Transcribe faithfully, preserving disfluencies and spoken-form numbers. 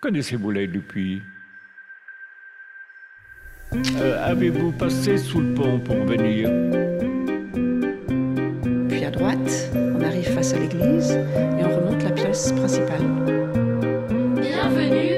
Connaissez Boulay depuis? Euh, Avez-vous passé sous le pont pour venir? Puis à droite, on arrive face à l'église et on remonte la pièce principale. Bienvenue!